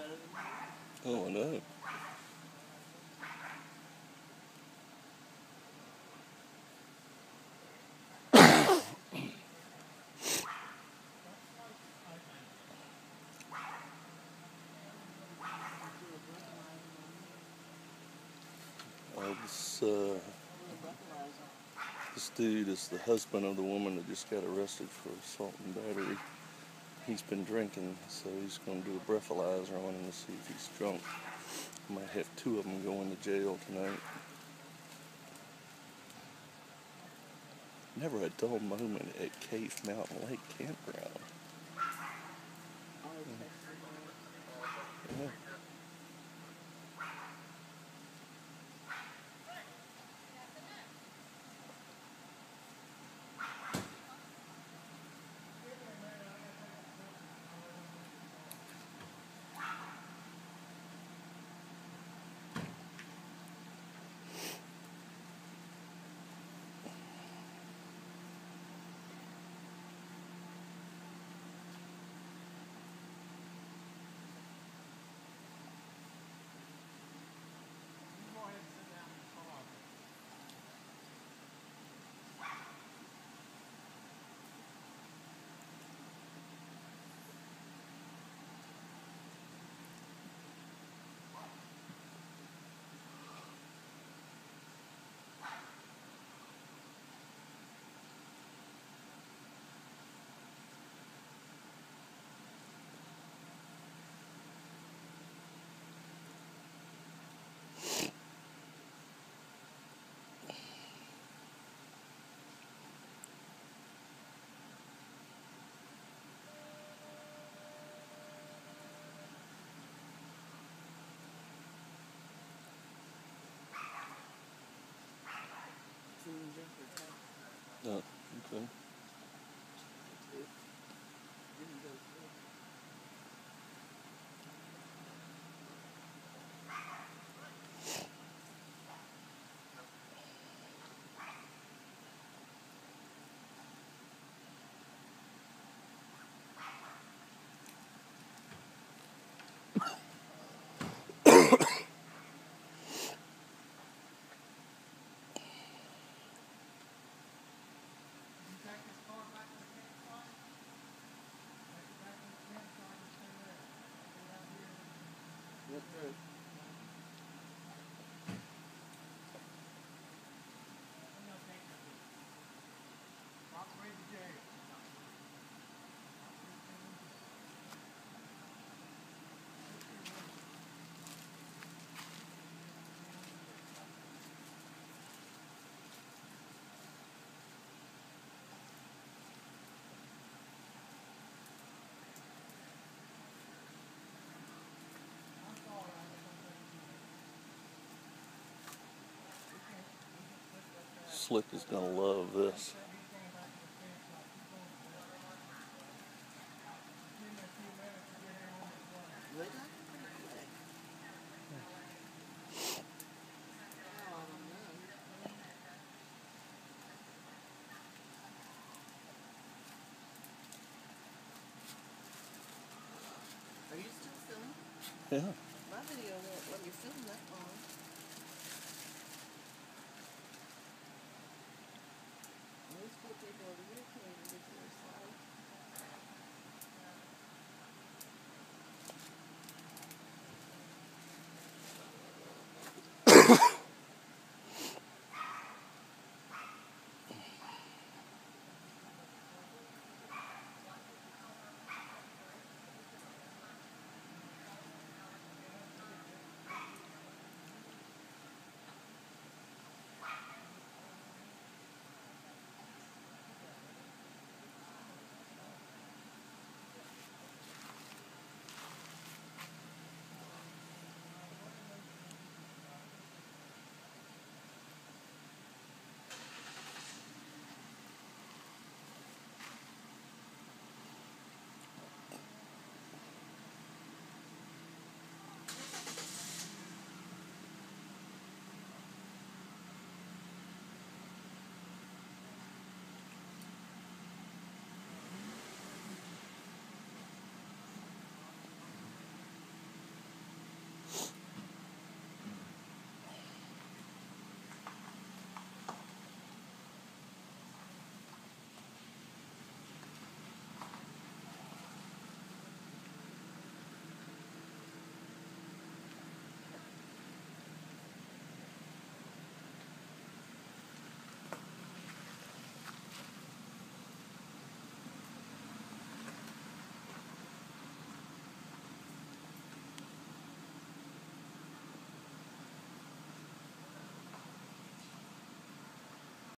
better than me? Oh, no. This dude is the husband of the woman that just got arrested for assault and battery. He's been drinking, so he's going to do a breathalyzer on him to see if he's drunk. Might have two of them going to jail tonight. Never a dull moment at Cave Mountain Lake Campground. Yeah. Oh, okay. Slick is gonna love this. Are you still filming? Yeah. My video won't let me film that long.